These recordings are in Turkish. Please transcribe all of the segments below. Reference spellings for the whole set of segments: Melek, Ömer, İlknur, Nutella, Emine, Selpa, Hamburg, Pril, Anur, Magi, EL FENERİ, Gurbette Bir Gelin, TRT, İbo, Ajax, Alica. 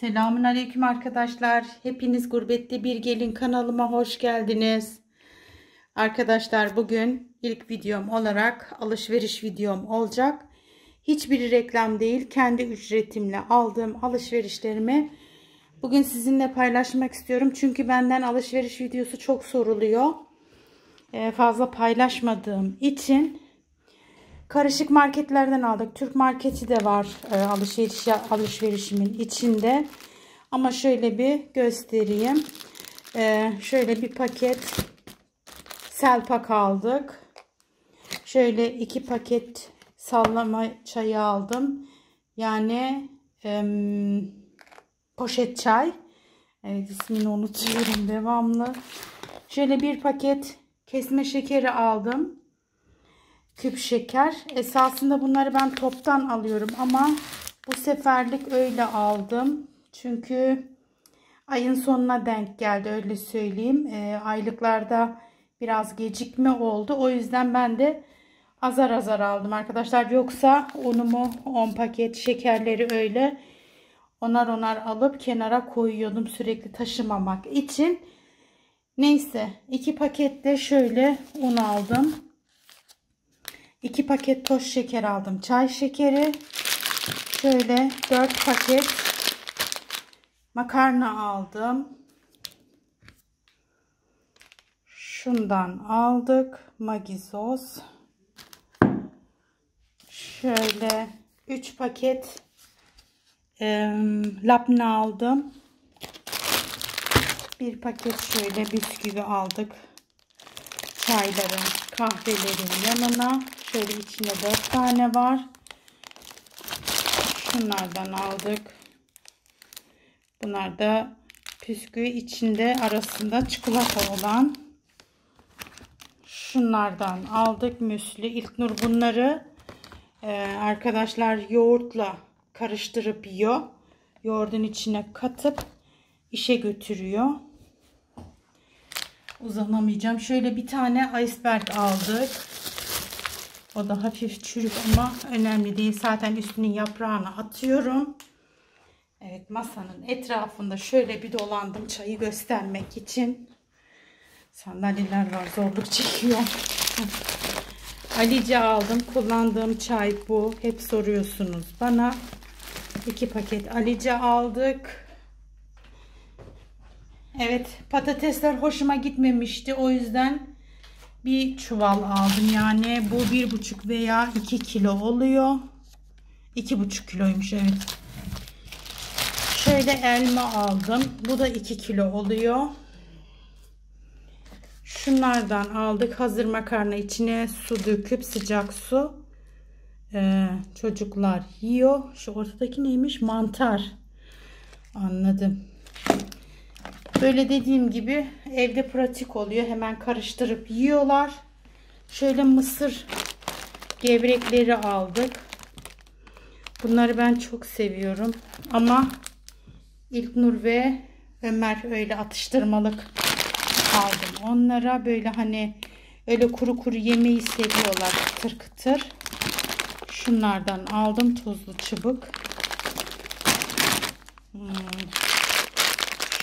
Selamünaleyküm arkadaşlar. Hepiniz Gurbette Bir Gelin kanalıma hoş geldiniz. Arkadaşlar bugün ilk videom olarak alışveriş videom olacak. Hiçbiri reklam değil. Kendi ücretimle aldığım alışverişlerimi bugün sizinle paylaşmak istiyorum. Çünkü benden alışveriş videosu çok soruluyor. Fazla paylaşmadığım için karışık marketlerden aldık. Türk marketi de var alışverişimin içinde. Ama şöyle bir göstereyim. Şöyle bir paket Selpa aldık. Şöyle 2 paket sallama çayı aldım. Yani poşet çay. Evet, ismini unutuyorum devamlı. Şöyle bir paket kesme şekeri aldım. Küp şeker. Esasında bunları ben toptan alıyorum ama bu seferlik öyle aldım. Çünkü ayın sonuna denk geldi, öyle söyleyeyim. Aylıklarda biraz gecikme oldu. O yüzden ben de azar azar aldım arkadaşlar. Yoksa unumu 10 paket şekerleri öyle onar alıp kenara koyuyordum sürekli taşımamak için. Neyse 2 pakette şöyle un aldım. 2 paket toz şeker aldım. Çay şekeri. Şöyle 4 paket makarna aldım. Şundan aldık. Magi sos. Şöyle 3 paket labne aldım. 1 paket şöyle bisküvi aldık. Çayların, kahvelerin yanına. Şöyle içinde 4 tane var. Şunlardan aldık. Bunlar da püskü içinde arasında çikolata olan. Şunlardan aldık müslü. İlknur bunları arkadaşlar yoğurtla karıştırıp yiyor. Yoğurdun içine katıp işe götürüyor. Uzanamayacağım. Şöyle bir tane iceberg aldık. O da hafif çürük ama önemli değil. Zaten üstünün yaprağını atıyorum. Evet, masanın etrafında şöyle bir dolandım çayı göstermek için. Sandalyeler var, zorluk çekiyorum. Alica aldım. Kullandığım çay bu. Hep soruyorsunuz bana. 2 paket Alica aldık. Evet, patatesler hoşuma gitmemişti. O yüzden bir çuval aldım. Yani bu 1,5 veya 2 kilo oluyor. 2,5 kiloymuş, evet. Şöyle elma aldım. Bu da 2 kilo oluyor. Şunlardan aldık. Hazır makarna, içine su döküp sıcak su. Çocuklar yiyor. Şu ortadaki neymiş? Mantar. Anladım. Böyle dediğim gibi evde pratik oluyor. Hemen karıştırıp yiyorlar. Şöyle mısır gevrekleri aldık. Bunları ben çok seviyorum. Ama İlknur ve Ömer öyle atıştırmalık aldım. Onlara böyle hani öyle kuru yemeği seviyorlar. Kıtır kıtır. Şunlardan aldım. Tuzlu çubuk.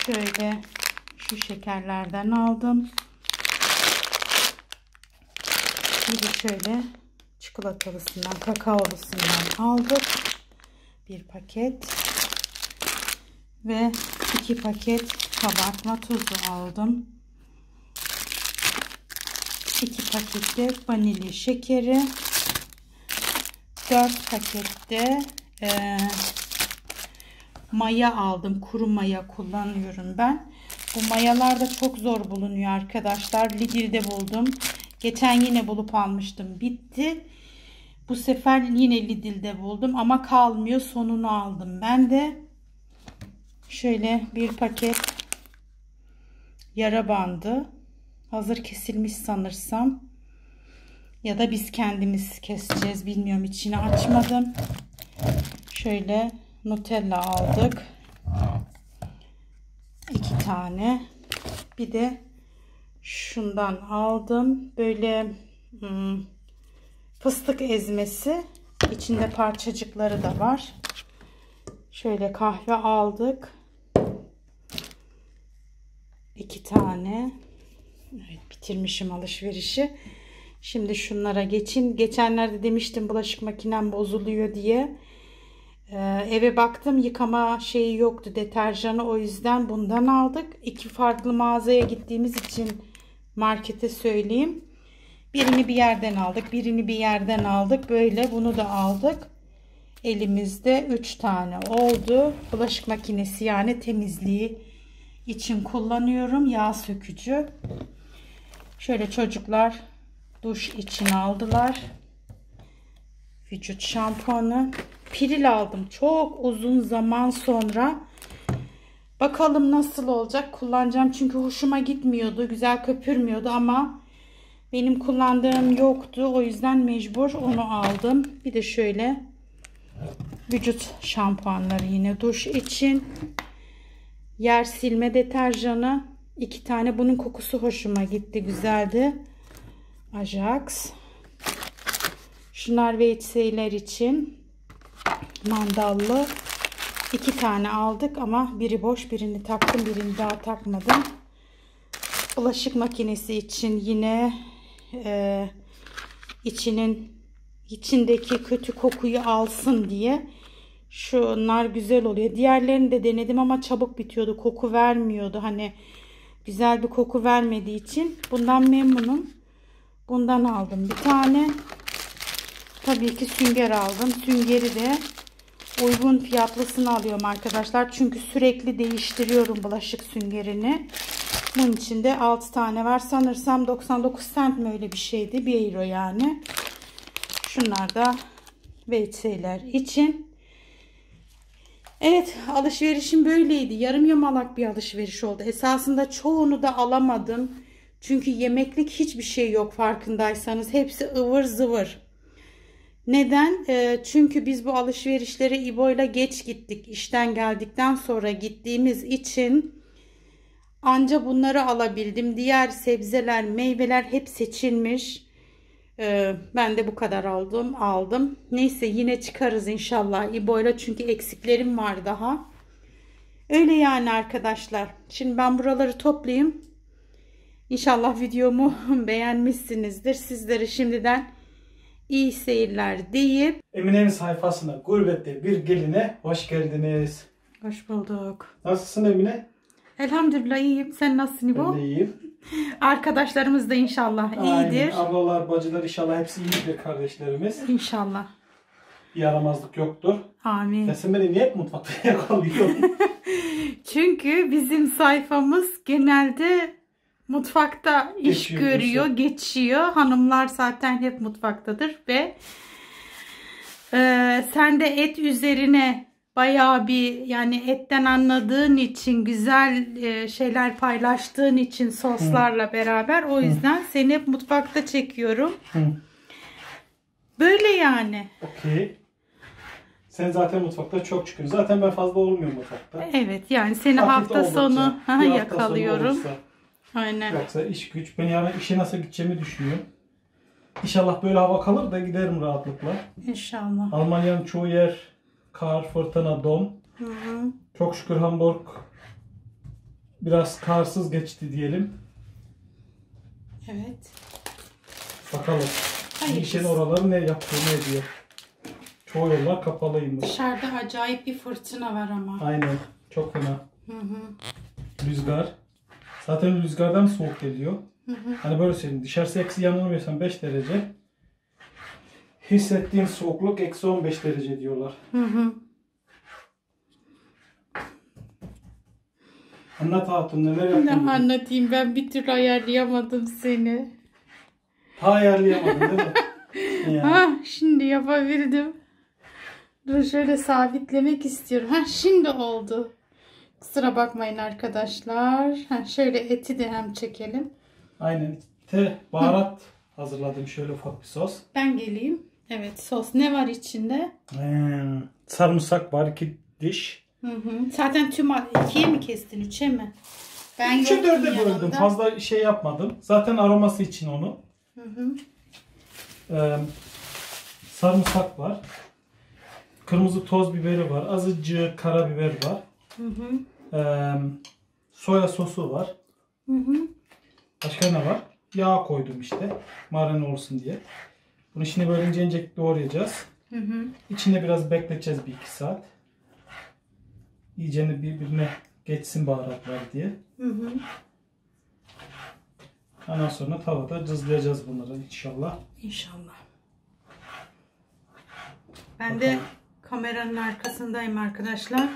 Şöyle şu şekerlerden aldım. Bir de şöyle çikolatalısından, kakaolusundan aldık. 1 paket ve 2 paket kabartma tuzu aldım. 2 paket de vanilya şekeri. 4 paket de maya aldım. Kuru maya kullanıyorum ben. Bu mayalar da çok zor bulunuyor arkadaşlar. Lidl'de buldum. Geçen yine bulup almıştım. Bitti. Bu sefer yine Lidl'de buldum ama kalmıyor. Sonunu aldım ben de. Şöyle bir paket yara bandı. Hazır kesilmiş sanırsam. Ya da biz kendimiz keseceğiz. Bilmiyorum, içini açmadım. Şöyle Nutella aldık. 2 tane. Bir de şundan aldım. Böyle fıstık ezmesi. İçinde parçacıkları da var. Şöyle kahve aldık. 2 tane. Evet, bitirmişim alışverişi. Şimdi şunlara geçin. Geçenlerde demiştim bulaşık makinem bozuluyor diye. Eve baktım, yıkama şeyi yoktu, deterjanı, o yüzden bundan aldık. 2 farklı mağazaya gittiğimiz için markete söyleyeyim. Birini bir yerden aldık, birini bir yerden aldık. Böyle bunu da aldık. Elimizde 3 tane oldu. Bulaşık makinesi, yani temizliği için kullanıyorum. Yağ sökücü. Şöyle çocuklar duş için aldılar. Vücut şampuanı. Pril aldım. Çok uzun zaman sonra. Bakalım nasıl olacak. Kullanacağım. Çünkü hoşuma gitmiyordu. Güzel köpürmüyordu ama benim kullandığım yoktu. O yüzden mecbur onu aldım. Bir de şöyle vücut şampuanları, yine duş için. Yer silme deterjanı. 2 tane. Bunun kokusu hoşuma gitti. Güzeldi. Ajax. Şu narveçseler için mandallı 2 tane aldık ama biri boş, birini taktım, birini daha takmadım. Bulaşık makinesi için yine içindeki kötü kokuyu alsın diye. Şunlar güzel oluyor. Diğerlerini de denedim ama çabuk bitiyordu, koku vermiyordu. Hani güzel bir koku vermediği için bundan memnunum. Bundan aldım 1 tane. Tabii ki sünger aldım. Süngeri de uygun fiyatlısını alıyorum arkadaşlar. Çünkü sürekli değiştiriyorum bulaşık süngerini. Bunun içinde 6 tane var. Sanırsam 99 cent mi öyle bir şeydi. 1 euro yani. Şunlar da WC'ler için. Evet, alışverişim böyleydi. Yarım yamalak bir alışveriş oldu. Esasında çoğunu da alamadım. Çünkü yemeklik hiçbir şey yok farkındaysanız. Hepsi ıvır zıvır. Neden? Çünkü biz bu alışverişlere İbo'yla geç gittik. İşten geldikten sonra gittiğimiz için anca bunları alabildim. Diğer sebzeler, meyveler hep seçilmiş. Ben de bu kadar aldım. Neyse, yine çıkarız inşallah İbo'yla, çünkü eksiklerim var daha. Öyle yani arkadaşlar. Şimdi ben buraları toplayayım. İnşallah videomu beğenmişsinizdir. Sizlere şimdiden İyi seyirler deyip Emine'nin sayfasına, Gurbette Bir Gelin'e hoş geldiniz. Hoş bulduk. Nasılsın Emine? Elhamdülillah iyiyim. Sen nasılsın İbo? Ben de iyiyim. Arkadaşlarımız da inşallah iyidir. Aynen. Ablalar, bacılar inşallah hepsi iyidir kardeşlerimiz. İnşallah. Yaramazlık yoktur. Amin. Sen beni niye hep mutfakta yakalıyorsun? Çünkü bizim sayfamız genelde mutfakta iş görüyor, geçiyor. Hanımlar zaten hep mutfaktadır ve sen de et üzerine bayağı bir, yani etten anladığın için, güzel şeyler paylaştığın için soslarla beraber, o yüzden seni hep mutfakta çekiyorum. Böyle yani. Okay. Sen zaten mutfakta çok çıkıyorsun. Zaten ben fazla olmuyorum mutfakta. Evet, yani seni hafta sonu yakalıyorum. Aynen. Yoksa iş güç. Ben yarın işe nasıl gideceğimi düşünüyorum. İnşallah böyle hava kalır da giderim rahatlıkla. İnşallah. Almanya'nın çoğu yer kar, fırtına, don. Hı-hı. Çok şükür Hamburg biraz karsız geçti diyelim. Evet. Bakalım. İşin oraları ne yapıyor, ne diyor. Çoğu yollar kapalıymış. Dışarıda acayip bir fırtına var ama. Aynen. Çok fena. Hı-hı. Rüzgar. Zaten rüzgardan soğuk geliyor. Hı. Hani böyle söyleyeyim, dışarısı eksi, yanılmıyorsam 5 derece. Hissettiğin soğukluk eksi 15 derece diyorlar. Hı. Anlat hatun, neler yaptın? Ne anlatayım, ben bir türlü ayarlayamadım seni. Ha, ayarlayamadın değil mi? Yani. Ha, şimdi yapabildim. Dur şöyle sabitlemek istiyorum. Ha, şimdi oldu. Kusura bakmayın arkadaşlar. Şöyle eti de hem çekelim. Aynen. Baharat hazırladım. Şöyle ufak bir sos. Ben geleyim. Evet, sos. Ne var içinde? Sarımsak var, 2 diş. Hı. Zaten tüm 2'ye mi kestin, 3'e mi? Ben 3'e 4'e böldüm. Fazla şey yapmadım. Zaten aroması için onu. Hı. Sarımsak var. kırmızı toz biberi var, azıcık karabiber var, soya sosu var, başka ne var? Yağ koydum işte, marine olsun diye. Bunu şimdi böyle ince ince doğrayacağız. İçinde biraz bekleteceğiz 1-2 saat. İyice birbirine geçsin baharatlar diye. Ondan sonra tavada cızlayacağız bunları inşallah. İnşallah. Ben de kameranın arkasındayım arkadaşlar.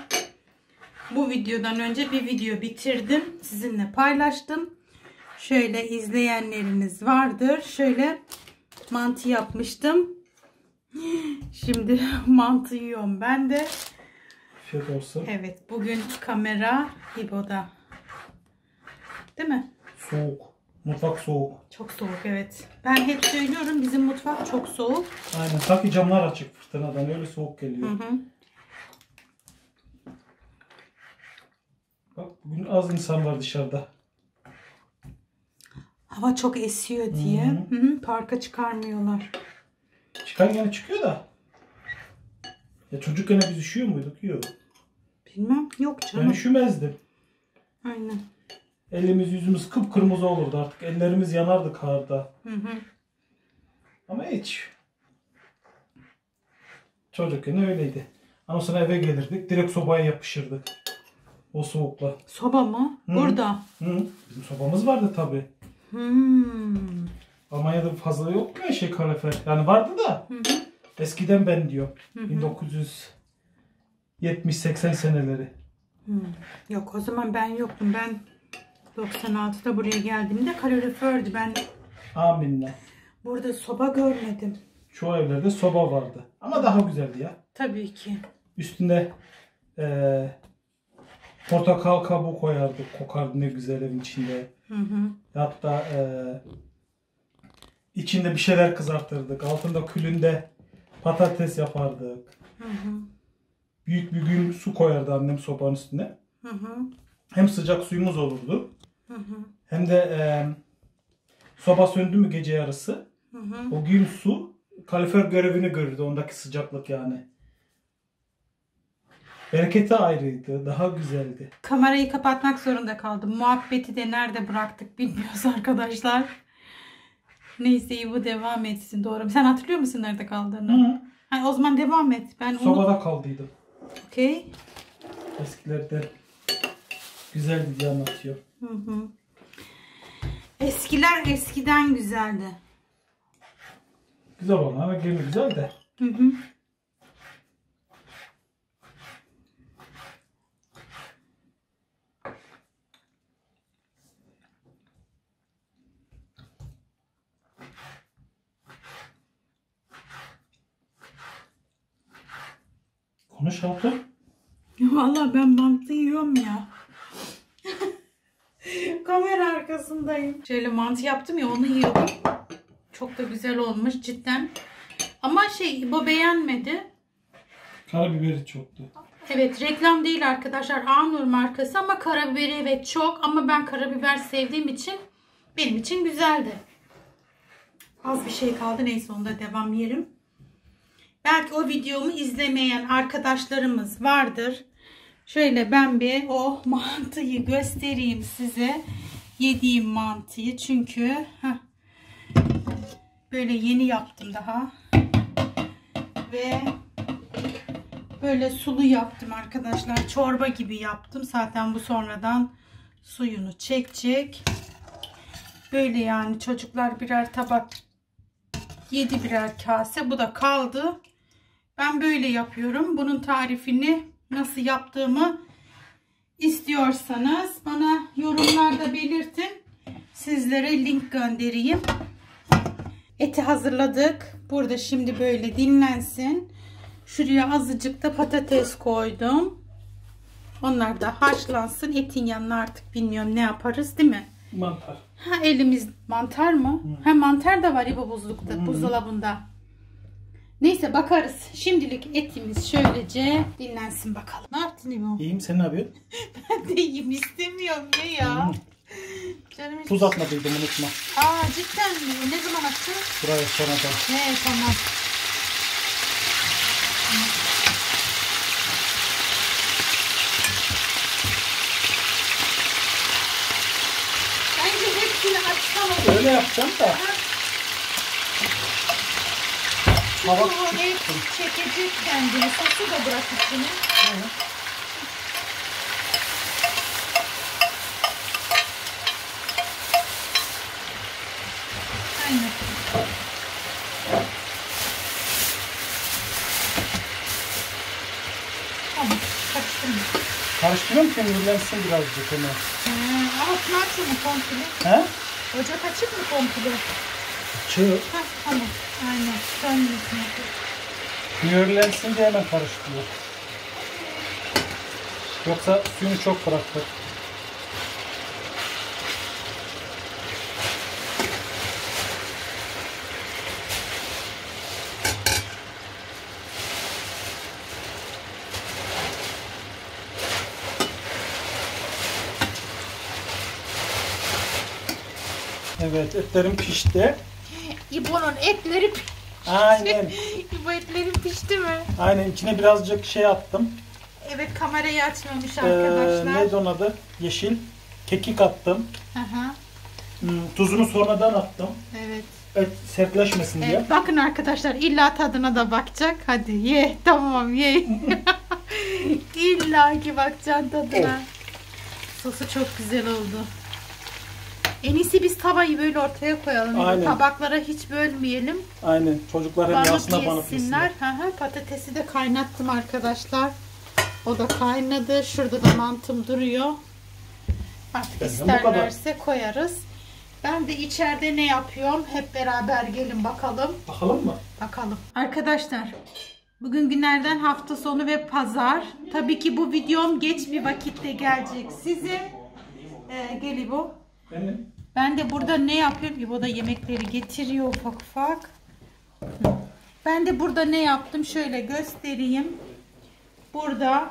Bu videodan önce bir video bitirdim. Sizinle paylaştım. Şöyle izleyenleriniz vardır. Şöyle mantı yapmıştım. Şimdi mantı yiyorum ben de. Afiyet olsun. Evet, bugün kamera İbo'da. Değil mi? Soğuk. Mutfak soğuk. Çok soğuk, evet. Ben hep söylüyorum, bizim mutfak çok soğuk. Aynen, sanki camlar açık fırtınadan, öyle soğuk geliyor. Bak bugün az insan var dışarıda. Hava çok esiyor diye parka çıkarmıyorlar. Çıkan gene çıkıyor da. Ya çocuk gene biz üşüyor muyduk? Yok. Bilmem, yok canım. Ben üşümezdim. Aynen. Elimiz yüzümüz kıpkırmızı olurdu artık. Ellerimiz yanardı karda. Ama hiç. Çocukken öyleydi. Ama sonra eve gelirdik. Direkt sobaya yapışırdık. O soğukla. Soba mı? Burada. Bizim sobamız vardı tabi. Almanya'da fazla yok ya şey kalorifer. Yani vardı da. Eskiden ben diyor. 1970-80 seneleri. Yok, o zaman ben yoktum. Ben 96'da buraya geldiğimde kaloriferdi. Ben aminle. Burada soba görmedim. Çoğu evlerde soba vardı. Ama daha güzeldi ya. Tabii ki. Üstüne portakal kabuğu koyardık. Kokardı ne güzel evin içinde. Hatta içinde bir şeyler kızartırdık. Altında külünde patates yapardık. Büyük bir gün su koyardı annem sobanın üstüne. Hem sıcak suyumuz olurdu. Hem de soba söndü mü gece yarısı o gün su kalorifer görevini görürdü, ondaki sıcaklık yani. Bereketi ayrıydı, daha güzeldi. Kamerayı kapatmak zorunda kaldım. Muhabbeti de nerede bıraktık bilmiyoruz arkadaşlar. Neyse bu devam etsin, doğru. Sen hatırlıyor musun nerede kaldığını? Hayır, o zaman devam et. Ben sobada kaldıydım. Okey. Eskilerde güzeldi diye anlatıyor. Eskiler eskiden güzeldi. Güzel olan ama gene güzel de. Konuş artık. Vallahi ben mantı yiyorum ya. Kamera arkasındayım. Şöyle mantı yaptım ya, onu yiyordum. Çok da güzel olmuş cidden. Ama bu beğenmedi. Karabiberi çoktu. Evet, reklam değil arkadaşlar. Anur markası ama karabiberi evet çok. Ama ben karabiber sevdiğim için benim için güzeldi. Az bir şey kaldı, neyse onda devam yerim. Belki o videomu izlemeyen arkadaşlarımız vardır. Şöyle ben bir o mantıyı göstereyim size. Yediğim mantıyı. Çünkü böyle yeni yaptım daha. Ve böyle sulu yaptım arkadaşlar. Çorba gibi yaptım. Zaten bu sonradan suyunu çekecek. Böyle yani çocuklar birer tabak yedi, birer kase. Bu da kaldı. Ben böyle yapıyorum. Bunun tarifini nasıl yaptığımı istiyorsanız bana yorumlarda belirtin. Sizlere link göndereyim. Eti hazırladık. Burada şimdi böyle dinlensin. Şuraya azıcık da patates koydum. Onlar da haşlansın. Etin yanına artık bilmiyorum ne yaparız, değil mi? Mantar. Ha, elimiz mantar mı? Ha, mantar da var ya bu buzlukta, buzdolabında. Neyse bakarız. Şimdilik etimiz şöylece dinlensin bakalım. Ne yaptın İbo? İyiyim, sen ne yapıyorsun? Ben de iyiyim, istemiyorum ne ya. Canım tuz atmadıydım, unutma. Aa cidden mi? Ne zaman attın? Buraya sonra da. He tamam. mı? Öyle yapacağım da. Hava çekecek kendini. Sosu da bırakıp bunu. Karıştırıyorum ki mühürlensin birazcık hemen. Altını açın mı komple? He? Ocak açık mı komple? Açıyor. Heh, tamam. Aynen. Dönmesin. Mühürlensin diye hemen karıştırıyor. Yoksa suyunu çok bıraktık. Evet, etlerim pişti. İbo'nun etleri pişti. Aynen. İbo etlerim pişti mi? Aynen, içine birazcık şey attım. Evet, kamerayı açmamış arkadaşlar. Neydi onun adı? Yeşil. Kekik attım. Aha. Tuzunu sonradan attım. Evet. Et sertleşmesin diye. Evet, bakın arkadaşlar, illa tadına da bakacak. Hadi ye, tamam ye. İlla ki bakacaksın tadına. Evet. Sosu çok güzel oldu. En iyisi biz tavayı böyle ortaya koyalım. Aynen. Tabaklara hiç bölmeyelim. Aynen. Çocuklar hem yasına banıp yesinler. Patatesi de kaynattım arkadaşlar. O da kaynadı. Şurada da mantım duruyor. Artık isterlerse koyarız. Ben de içeride ne yapıyorum? Hep beraber gelin bakalım. Bakalım mı? Bakalım. Arkadaşlar bugün günlerden hafta sonu ve pazar. Tabii ki bu videom geç bir vakitte gelecek size. Gel bu. Ben de burada ne yapıyorum? İbo da yemekleri getiriyor ufak ufak. Ben de burada ne yaptım? Şöyle göstereyim. Burada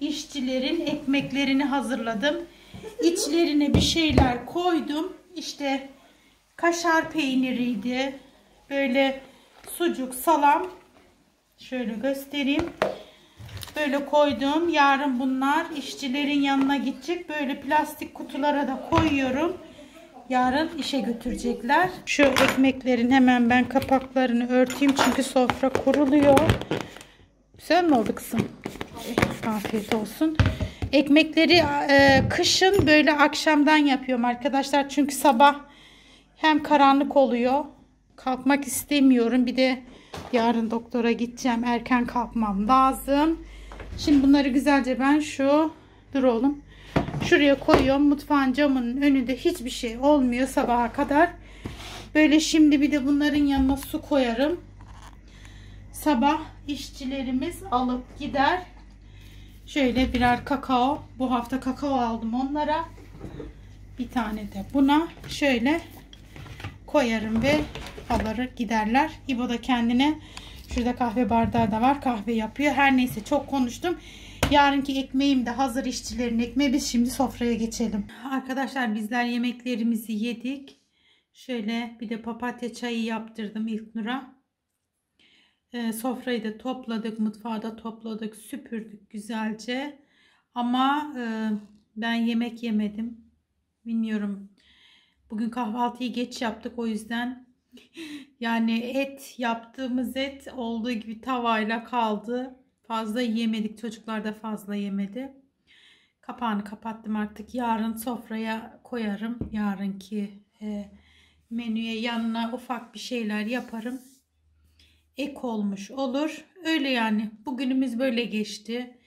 işçilerin ekmeklerini hazırladım. İçlerine bir şeyler koydum. İşte kaşar peyniriydi. Böyle sucuk, salam. Şöyle göstereyim. Böyle koydum. Yarın bunlar işçilerin yanına gidecek. Böyle plastik kutulara da koyuyorum. Yarın işe götürecekler. Şu ekmeklerin hemen ben kapaklarını örteyim. Çünkü sofra kuruluyor. Güzel mi oldu kızım? Afiyet olsun. Ekmekleri kışın böyle akşamdan yapıyorum arkadaşlar. Çünkü sabah hem karanlık oluyor. Kalkmak istemiyorum. Bir de yarın doktora gideceğim. Erken kalkmam lazım. Şimdi bunları güzelce ben şu, dur oğlum, şuraya koyuyorum. Mutfağın camının önünde hiçbir şey olmuyor sabaha kadar. Böyle şimdi bir de bunların yanına su koyarım. Sabah işçilerimiz alıp gider. Şöyle birer kakao. Bu hafta kakao aldım onlara. Bir tane de buna şöyle koyarım ve alır giderler. İbo da kendine şurada kahve bardağı da var. Kahve yapıyor. Her neyse, çok konuştum. Yarınki ekmeğim de hazır, işçilerin ekmeği. Biz şimdi sofraya geçelim. Arkadaşlar bizler yemeklerimizi yedik. Şöyle bir de papatya çayı yaptırdım İlknur'a. Sofrayı da topladık. Mutfağı da topladık. Süpürdük güzelce. Ama ben yemek yemedim. Bilmiyorum. Bugün kahvaltıyı geç yaptık. O yüzden yani et, yaptığımız et olduğu gibi tavayla kaldı. Fazla yemedik. Çocuklar da fazla yemedi. Kapağını kapattım artık. Yarın sofraya koyarım. Yarınki menüye yanına ufak bir şeyler yaparım. Ek olmuş olur. Öyle yani. Bugünümüz böyle geçti.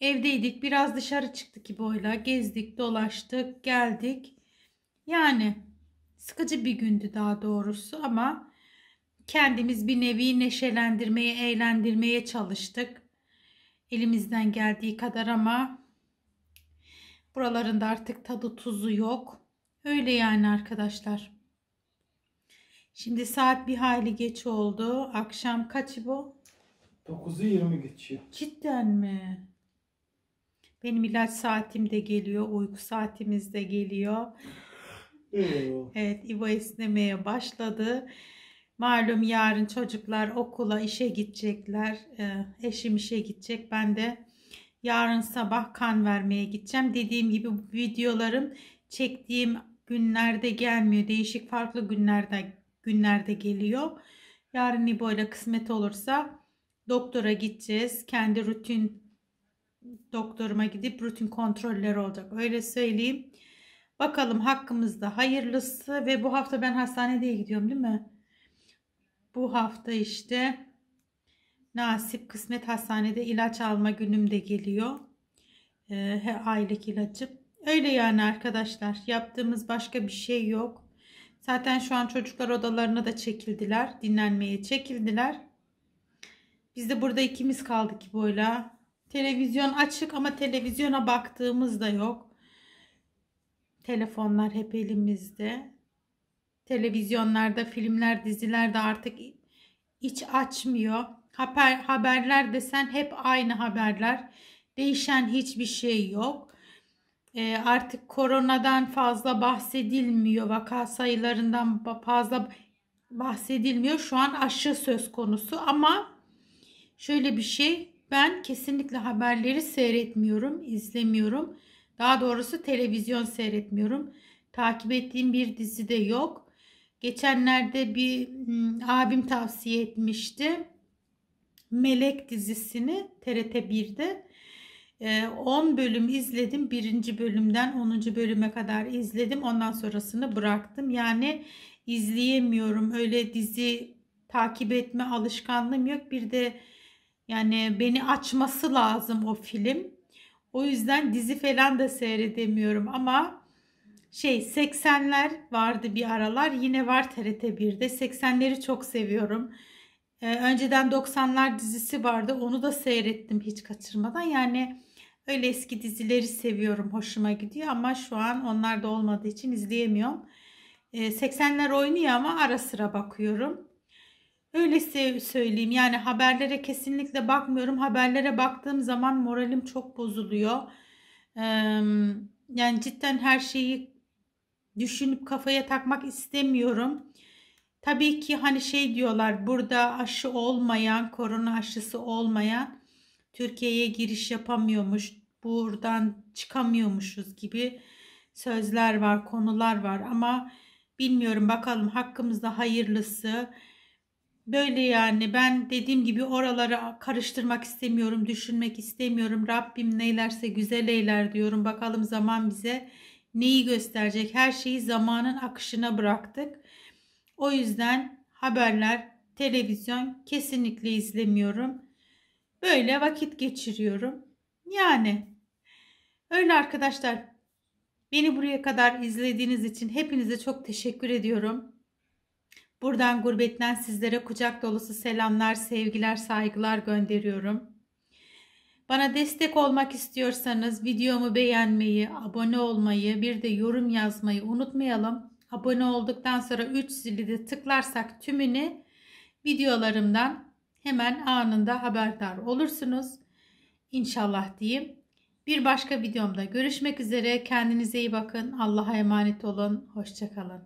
Evdeydik. Biraz dışarı çıktık gibi öyle. Gezdik, dolaştık, geldik. Yani sıkıcı bir gündü daha doğrusu ama kendimiz bir nevi neşelendirmeye, eğlendirmeye çalıştık. Elimizden geldiği kadar ama buralarında artık tadı tuzu yok. Öyle yani arkadaşlar. Şimdi saat bir hayli geç oldu. Akşam kaç bu? 9'u 20 geçiyor. Cidden mi? Benim ilaç saatim de geliyor. Uyku saatimiz de geliyor. Evet, İbo esnemeye başladı. Malum yarın çocuklar okula, işe gidecekler. Eşim işe gidecek. Ben de yarın sabah kan vermeye gideceğim. Dediğim gibi videolarım çektiğim günlerde gelmiyor. Değişik farklı günlerde geliyor. Yarın İbo ile kısmet olursa doktora gideceğiz. Kendi rutin doktoruma gidip rutin kontroller olacak. Öyle söyleyeyim. Bakalım hakkımızda hayırlısı. Ve bu hafta ben hastaneye gidiyorum değil mi? Bu hafta işte nasip kısmet hastanede ilaç alma günüm de geliyor. Aylık ilacım. Öyle yani arkadaşlar. Yaptığımız başka bir şey yok. Zaten şu an çocuklar odalarına da çekildiler. Dinlenmeye çekildiler. Biz de burada ikimiz kaldık böyle. Televizyon açık ama televizyona baktığımız da yok. Telefonlar hep elimizde. Televizyonlarda filmler, diziler de artık hiç açmıyor. Haberler desen hep aynı haberler. Değişen hiçbir şey yok. Artık koronadan fazla bahsedilmiyor. Vaka sayılarından fazla bahsedilmiyor. Şu an aşı söz konusu ama şöyle bir şey. Ben kesinlikle haberleri seyretmiyorum, izlemiyorum. Daha doğrusu televizyon seyretmiyorum. Takip ettiğim bir dizi de yok. Geçenlerde bir abim tavsiye etmişti. Melek dizisini TRT 1'de 10 bölüm izledim. 1. bölümden 10. bölüme kadar izledim. Ondan sonrasını bıraktım. Yani izleyemiyorum. Öyle dizi takip etme alışkanlığım yok. Bir de yani beni açması lazım o film. O yüzden dizi falan da seyredemiyorum ama 80'ler vardı bir aralar. Yine var TRT 1'de. 80'leri çok seviyorum. Önceden 90'lar dizisi vardı. Onu da seyrettim hiç kaçırmadan. Yani öyle eski dizileri seviyorum. Hoşuma gidiyor ama şu an onlar da olmadığı için izleyemiyorum. 80'ler oynuyor ama ara sıra bakıyorum. Öyle söyleyeyim. Yani haberlere kesinlikle bakmıyorum. Haberlere baktığım zaman moralim çok bozuluyor. Yani cidden her şeyi düşünüp kafaya takmak istemiyorum. Tabii ki hani diyorlar, burada aşı olmayan, korona aşısı olmayan Türkiye'ye giriş yapamıyormuş, buradan çıkamıyormuşuz gibi sözler var, konular var ama bilmiyorum, bakalım hakkımızda hayırlısı. Böyle yani ben dediğim gibi oraları karıştırmak istemiyorum, düşünmek istemiyorum. Rabbim neylerse güzel eyler diyorum. Bakalım zaman bize neyi gösterecek? Her şeyi zamanın akışına bıraktık. O yüzden haberler, televizyon kesinlikle izlemiyorum. Böyle vakit geçiriyorum. Yani öyle arkadaşlar. Beni buraya kadar izlediğiniz için hepinize çok teşekkür ediyorum. Buradan gurbetten sizlere kucak dolusu selamlar, sevgiler, saygılar gönderiyorum. Bana destek olmak istiyorsanız videomu beğenmeyi, abone olmayı, bir de yorum yazmayı unutmayalım. Abone olduktan sonra 3 zili de tıklarsak tümünü videolarımdan hemen anında haberdar olursunuz. İnşallah diyeyim. Bir başka videomda görüşmek üzere. Kendinize iyi bakın. Allah'a emanet olun. Hoşça kalın.